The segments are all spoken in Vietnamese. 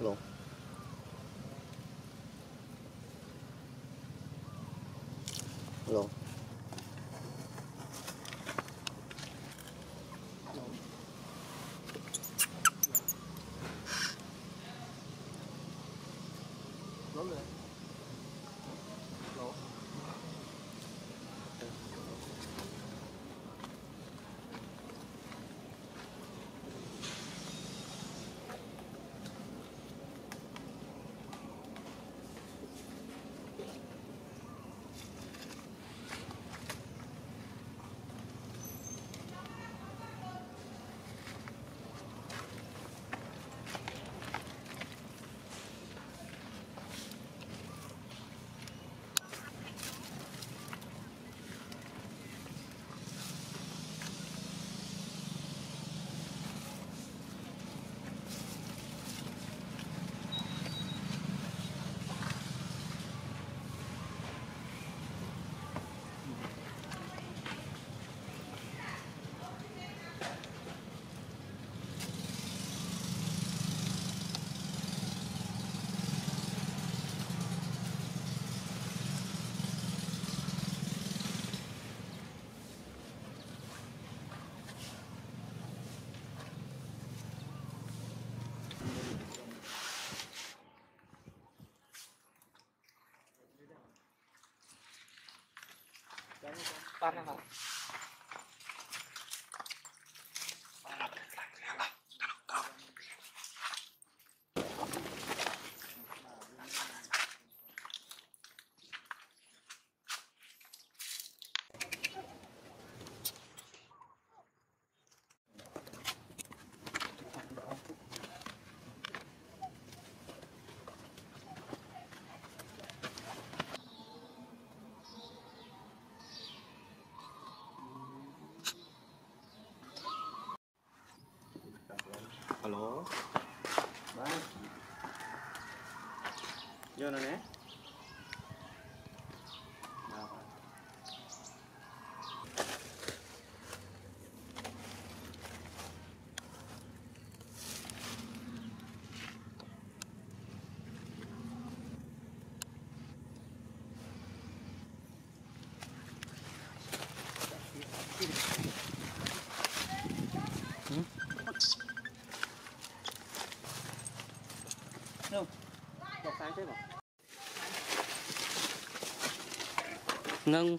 luôn. Luôn. Para Hello. Bye. You know ne? Nâng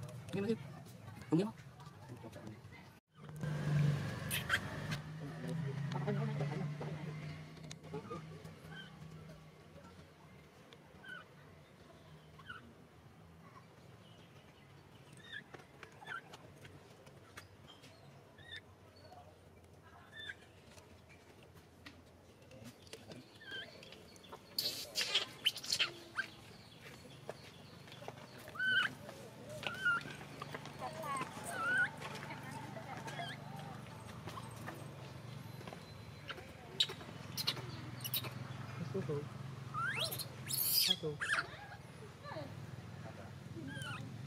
nhớ Hello.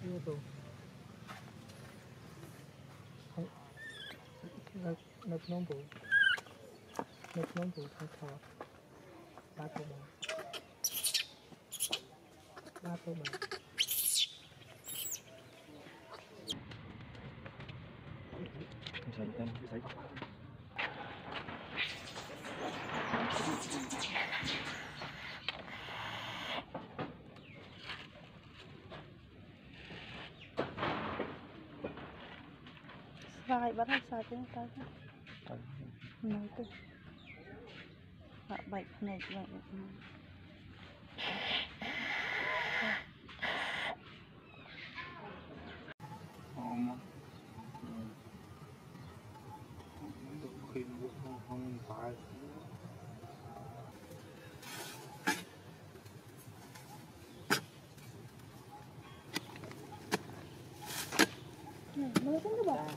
Hello. Not normal. Not normal. Sai bắt hết sai chứ ta chứ nói từ hạ bệnh này bệnh Hãy subscribe cho kênh Ghiền Mì Gõ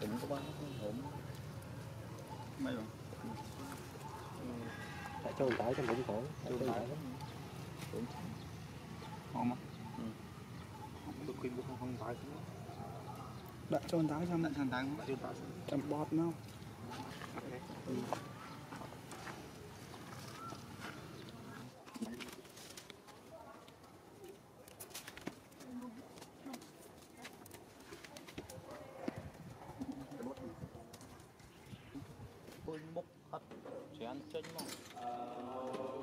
để không bỏ lỡ Mấy bạn? Tại cho mình tải trong bụng khổ. Tại cho tải lắm. Ngon không? Không được khuyên không tải xuống. Đợi cho mình tải xong. Đợi cho tải xuống. Trăm bóp nó. Hãy subscribe cho kênh Ghiền Mì Gõ để không bỏ lỡ những video hấp dẫn.